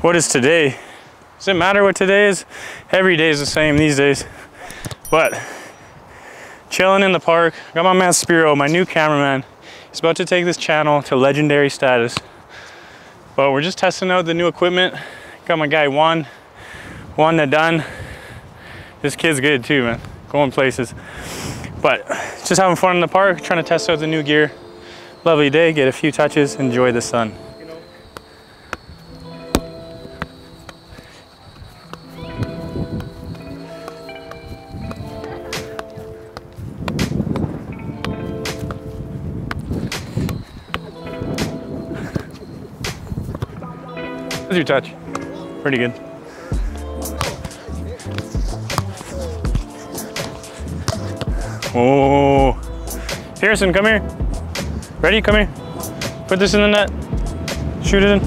What is today? Does it matter what today is? Every day is the same these days. But chilling in the park, got my man Spiro, my new cameraman. He's about to take this channel to legendary status. But we're just testing out the new equipment. Got my guy Juan Adan. This kid's good too, man. Going places. But just having fun in the park, trying to test out the new gear. Lovely day, get a few touches, enjoy the sun. How's your touch? Pretty good. Oh, Pearson, come here. Ready? Come here. Put this in the net. Shoot it in.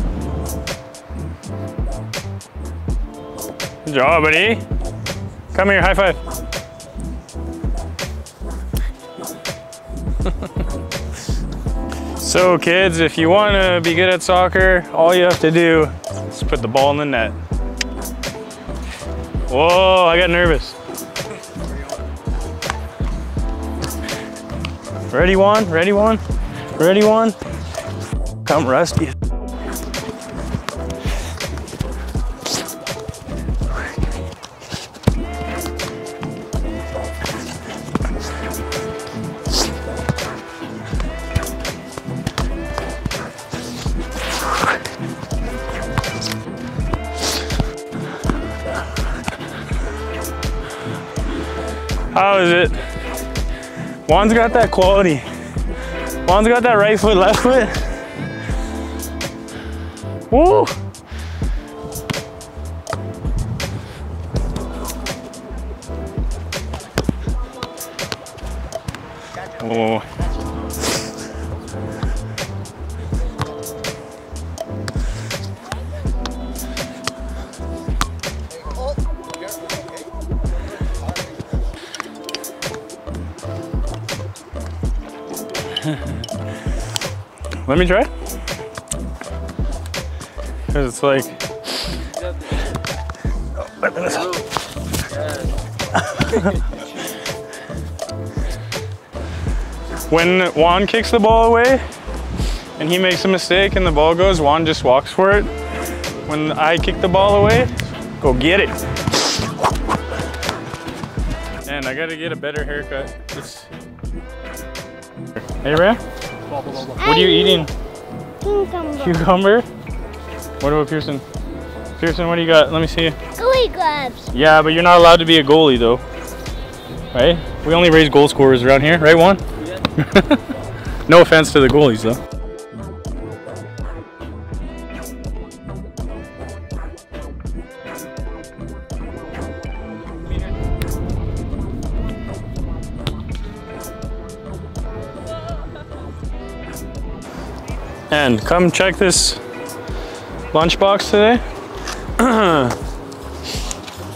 Good job, buddy. Come here, high five. So kids, if you want to be good at soccer, all you have to do is put the ball in the net. Whoa, I got nervous. Ready, Juan? Ready, Juan? Ready, Juan? Come, Rusty. How is it? Juan's got that quality. Juan's got that right foot, left foot. Woo! Oh. Let me try. Because it's like... When Juan kicks the ball away and he makes a mistake and the ball goes, Juan just walks for it. When I kick the ball away, go get it. Man, I gotta get a better haircut. It's... Hey, Ram? What are you eating? Cucumber. Cucumber? What about Pearson? Pearson, what do you got? Let me see. Goalie gloves. Yeah, but you're not allowed to be a goalie, though. Right? We only raise goal scorers around here. Right, Juan? Yeah. No offense to the goalies, though. And come check this lunchbox today.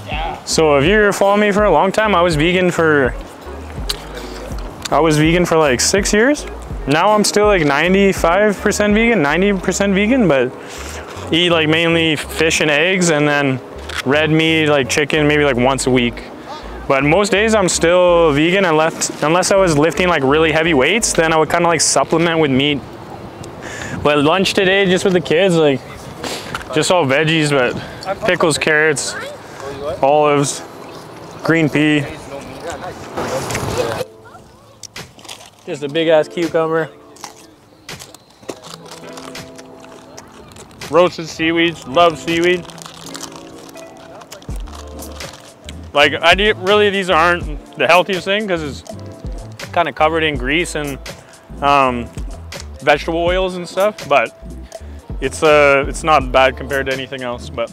Yeah. So if you're following me for a long time, I was vegan for like 6 years. Now I'm still like 95% vegan, 90% vegan, but eat like mainly fish and eggs and then red meat, like chicken, maybe like once a week. But most days I'm still vegan unless I was lifting like really heavy weights, then I would kind of like supplement with meat. But lunch today, just with the kids, like, just all veggies, but pickles, carrots, olives, green pea. Just a big ass cucumber. Roasted seaweeds, love seaweed. Like, really, these aren't the healthiest thing because it's kind of covered in grease and, vegetable oils and stuff, but it's not bad compared to anything else. But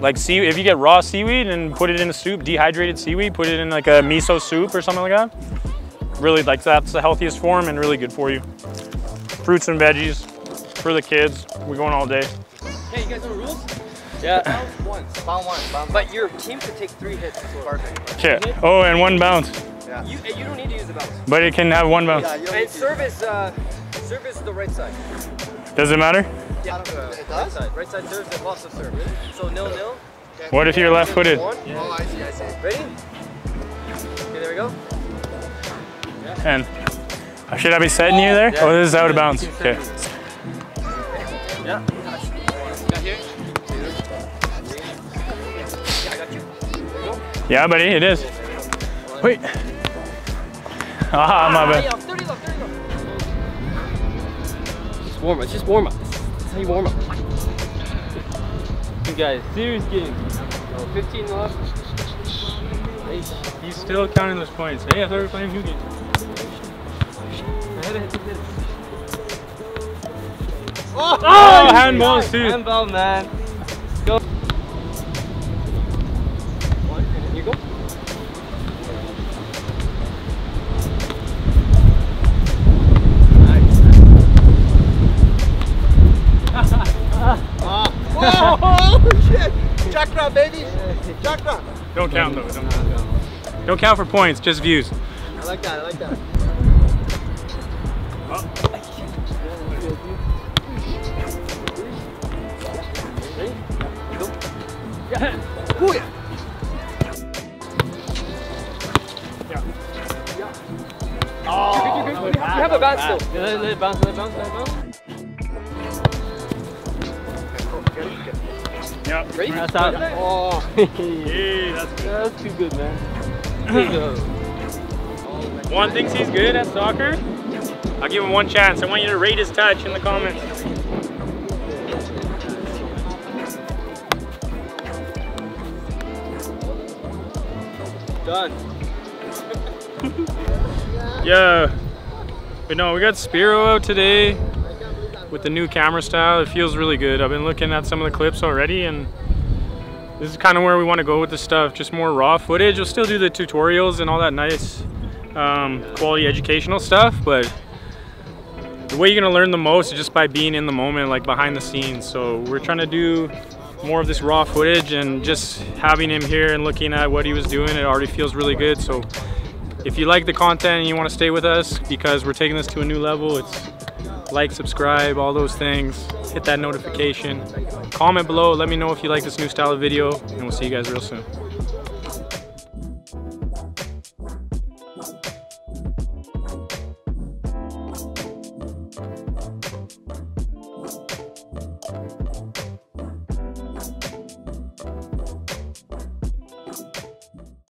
like, see, if you get raw seaweed and put it in a soup, dehydrated seaweed, put it in like a miso soup or something like that, really, like, that's the healthiest form and really good for you. Fruits and veggies for the kids. We're going all day. Hey, you guys know the rules? Yeah. Bounce once. But your team could take 3 hits. Okay. Oh, and 1 bounce. Yeah. You don't need to use the bounce. But it can have 1 bounce. Yeah, and service Serve is the right side. Does it matter? Yeah, it does. Right side serves and loss of serve. So nil-nil. Okay. What if you're left-footed? Yeah. Oh, I see, I see. Ready? Okay, there we go. Yeah. And should I be setting you there? Yeah. Oh, this is out of bounds. Okay. Yeah. Got here. I got you. Yeah, buddy, it is. Wait. Ah, my bad. 30 left, 30 left. Warm up, it's just warm up. That's how you warm up. You guys, serious game. 15 left. He's still counting those points. Hey, I thought we were playing a new game. Oh, oh, handballs too. Handball, man. Go. You go. Oh shit! Jackrab, baby! Jackrab! Don't count though. Don't count. Don't count for points, just views. I like that, I like that. Oh yeah! Yeah. Oh, you have a bounce still. Let it bounce, let it bounce, let it bounce. Yep. Ready? That's out. Oh, yeah, that's good. That's too good, man. There you go. Juan thinks he's good at soccer. I'll give him one chance. I want you to rate his touch in the comments. Done. Yeah. But no, we got Spiro out today. With the new camera style, it feels really good. I've been looking at some of the clips already, and this is kind of where we want to go with this stuff, just more raw footage. We'll still do the tutorials and all that nice quality educational stuff, but the way you're gonna learn the most is just by being in the moment, like behind the scenes. So we're trying to do more of this raw footage, and just having him here and looking at what he was doing, it already feels really good. So if you like the content and you want to stay with us, because we're taking this to a new level, it's like, subscribe, all those things. Hit that notification. Comment below. Let me know if you like this new style of video, and we'll see you guys real soon.